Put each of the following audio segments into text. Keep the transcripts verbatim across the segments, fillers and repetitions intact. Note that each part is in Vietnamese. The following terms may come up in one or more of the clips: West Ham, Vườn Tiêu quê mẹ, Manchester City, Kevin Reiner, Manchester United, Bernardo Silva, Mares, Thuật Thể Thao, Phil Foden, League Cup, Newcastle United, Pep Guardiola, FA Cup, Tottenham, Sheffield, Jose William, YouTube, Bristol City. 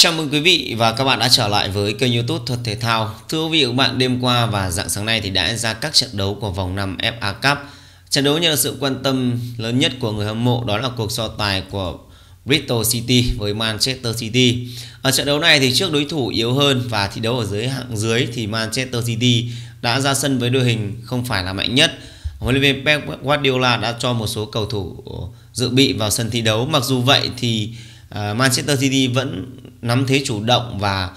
Chào mừng quý vị và các bạn đã trở lại với kênh YouTube Thuật Thể Thao. Thưa quý vị và các bạn, đêm qua và rạng sáng nay thì đã diễn ra các trận đấu của vòng năm ép a Cup. Trận đấu nhận được sự quan tâm lớn nhất của người hâm mộ đó là cuộc so tài của Bristol City với Manchester City. Ở trận đấu này thì trước đối thủ yếu hơn và thi đấu ở dưới hạng dưới thì Manchester City đã ra sân với đội hình không phải là mạnh nhất. Huấn luyện viên Pep Guardiola đã cho một số cầu thủ dự bị vào sân thi đấu. Mặc dù vậy thì Manchester City vẫn nắm thế chủ động và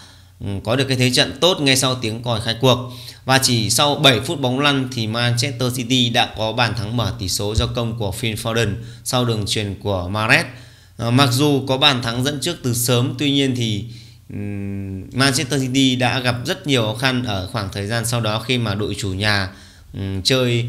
có được cái thế trận tốt ngay sau tiếng còi khai cuộc. Và chỉ sau bảy phút bóng lăn thì Manchester City đã có bàn thắng mở tỷ số do công của Phil Foden sau đường chuyền của Mares. Mặc dù có bàn thắng dẫn trước từ sớm, tuy nhiên thì Manchester City đã gặp rất nhiều khó khăn ở khoảng thời gian sau đó khi mà đội chủ nhà chơi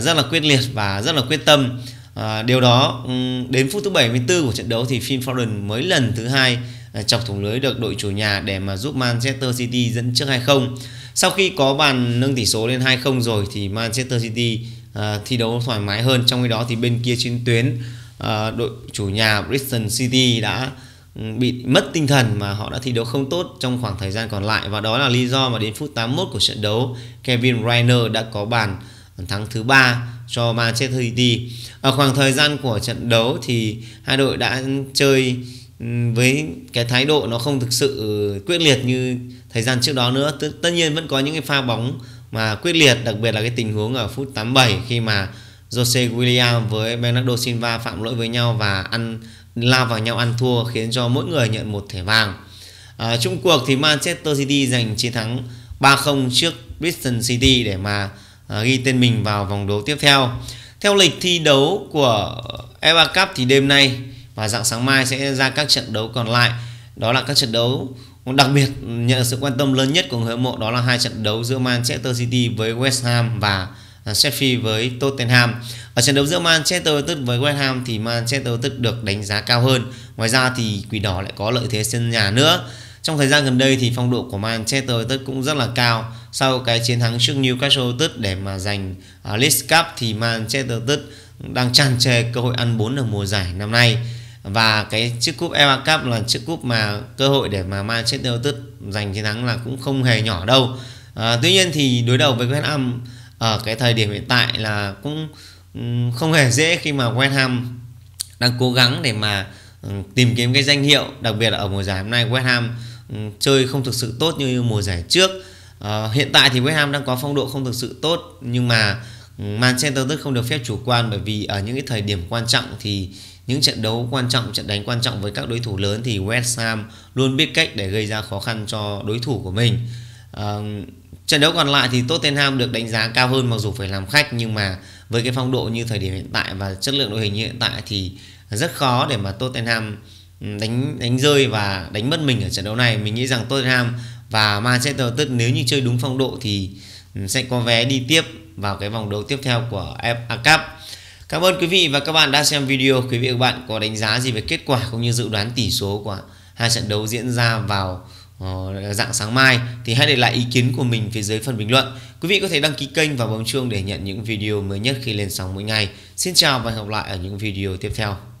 rất là quyết liệt và rất là quyết tâm. À, điều đó đến phút thứ bảy mươi tư của trận đấu thì Phil Foden mới lần thứ hai chọc thủng lưới được đội chủ nhà để mà giúp Manchester City dẫn trước hai không. Sau khi có bàn nâng tỷ số lên hai không rồi thì Manchester City à, thi đấu thoải mái hơn. Trong khi đó thì bên kia trên tuyến à, đội chủ nhà Bristol City đã bị mất tinh thần mà họ đã thi đấu không tốt trong khoảng thời gian còn lại, và đó là lý do mà đến phút tám mươi mốt của trận đấu Kevin Reiner đã có bàn thắng thứ ba cho Manchester City. Ở khoảng thời gian của trận đấu thì hai đội đã chơi với cái thái độ nó không thực sự quyết liệt như thời gian trước đó nữa. Tất nhiên vẫn có những cái pha bóng mà quyết liệt, đặc biệt là cái tình huống ở phút tám mươi bảy khi mà Jose William với Bernardo Silva phạm lỗi với nhau và ăn lao vào nhau ăn thua khiến cho mỗi người nhận một thẻ vàng. À, chung cuộc thì Manchester City giành chiến thắng ba không trước Bristol City để mà ghi tên mình vào vòng đấu tiếp theo. Theo lịch thi đấu của ép a Cup thì đêm nay và rạng sáng mai sẽ ra các trận đấu còn lại. Đó là các trận đấu đặc biệt nhận được sự quan tâm lớn nhất của người hâm mộ, đó là hai trận đấu giữa Manchester City với West Ham và Sheffield với Tottenham. Ở trận đấu giữa Manchester United với West Ham thì Manchester United được đánh giá cao hơn. Ngoài ra thì Quỷ Đỏ lại có lợi thế sân nhà nữa. Trong thời gian gần đây thì phong độ của Manchester United cũng rất là cao. Sau cái chiến thắng trước Newcastle United để mà giành uh, League Cup thì Manchester United đang tràn trề cơ hội ăn bốn ở mùa giải năm nay. Và cái chiếc cúp ép a Cup là chiếc cúp mà cơ hội để mà Manchester United giành chiến thắng là cũng không hề nhỏ đâu. Uh, tuy nhiên thì đối đầu với West Ham ở cái thời điểm hiện tại là cũng um, không hề dễ, khi mà West Ham đang cố gắng để mà um, tìm kiếm cái danh hiệu, đặc biệt là ở mùa giải hôm nay West Ham chơi không thực sự tốt như mùa giải trước. À, hiện tại thì West Ham đang có phong độ không thực sự tốt, nhưng mà Manchester United không được phép chủ quan, bởi vì ở những cái thời điểm quan trọng thì những trận đấu quan trọng, trận đánh quan trọng với các đối thủ lớn thì West Ham luôn biết cách để gây ra khó khăn cho đối thủ của mình. À, trận đấu còn lại thì Tottenham được đánh giá cao hơn, mặc dù phải làm khách, nhưng mà với cái phong độ như thời điểm hiện tại và chất lượng đội hình hiện tại thì rất khó để mà Tottenham đánh đánh rơi và đánh mất mình ở trận đấu này. Mình nghĩ rằng Tottenham và Manchester United nếu như chơi đúng phong độ thì sẽ có vé đi tiếp vào cái vòng đấu tiếp theo của ép a Cup. Cảm ơn quý vị và các bạn đã xem video. Quý vị và các bạn có đánh giá gì về kết quả cũng như dự đoán tỷ số của hai trận đấu diễn ra vào rạng sáng mai thì hãy để lại ý kiến của mình phía dưới phần bình luận. Quý vị có thể đăng ký kênh và bấm chuông để nhận những video mới nhất khi lên sóng mỗi ngày. Xin chào và hẹn gặp lại ở những video tiếp theo.